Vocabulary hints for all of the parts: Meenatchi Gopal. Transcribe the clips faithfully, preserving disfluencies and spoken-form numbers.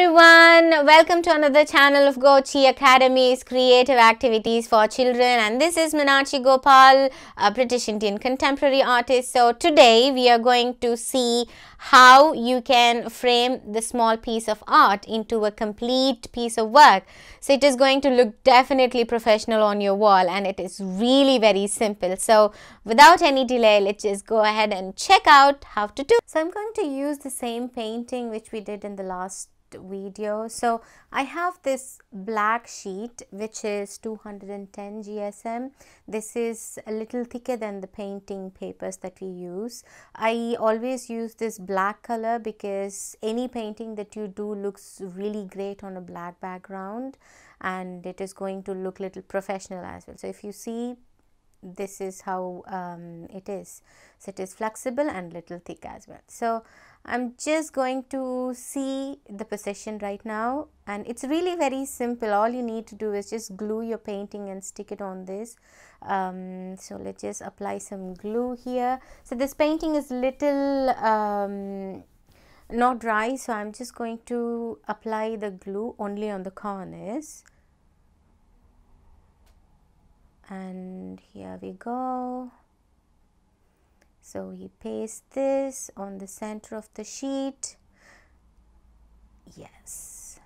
everyone, welcome to another channel of Gochi Academy's creative activities for children, and this is Meenatchi Gopal, a British Indian contemporary artist. So today we are going to see how you can frame the small piece of art into a complete piece of work. So it is going to look definitely professional on your wall, and it is really very simple. So without any delay, let's just go ahead and check out how to do. So I'm going to use the same painting which we did in the last video. So I have this black sheet which is two hundred ten G S M. This is a little thicker than the painting papers that we use. I always use this black color because any painting that you do looks really great on a black background, and it is going to look little professional as well. So if you see, this is how um, it is. So it is flexible and little thick as well. So I'm just going to see the position right now, and it's really very simple. All you need to do is just glue your painting and stick it on this. Um, so let's just apply some glue here. So this painting is little um, not dry, so I'm just going to apply the glue only on the corners. And here we go. So we paste this on the center of the sheet. Yes.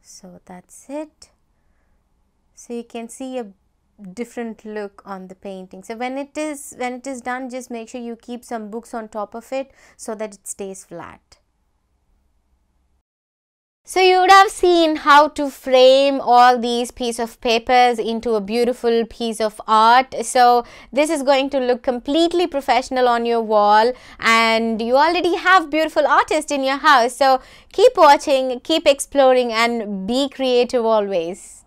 So that's it. So you can see a different look on the painting. So when it is when it is done, just make sure you keep some books on top of it so that it stays flat. So you would have seen how to frame all these pieces of papers into a beautiful piece of art. So this is going to look completely professional on your wall, and you already have beautiful artists in your house. So keep watching, keep exploring, and be creative always.